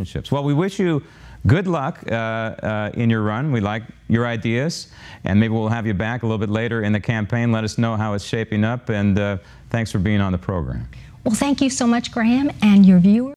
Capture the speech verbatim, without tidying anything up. relationships. Well, we wish you good luck uh, uh, in your run. We like your ideas, and maybe we'll have you back a little bit later in the campaign. Let us know how it's shaping up, and uh, thanks for being on the program. Well, thank you so much, Graham, and your viewers.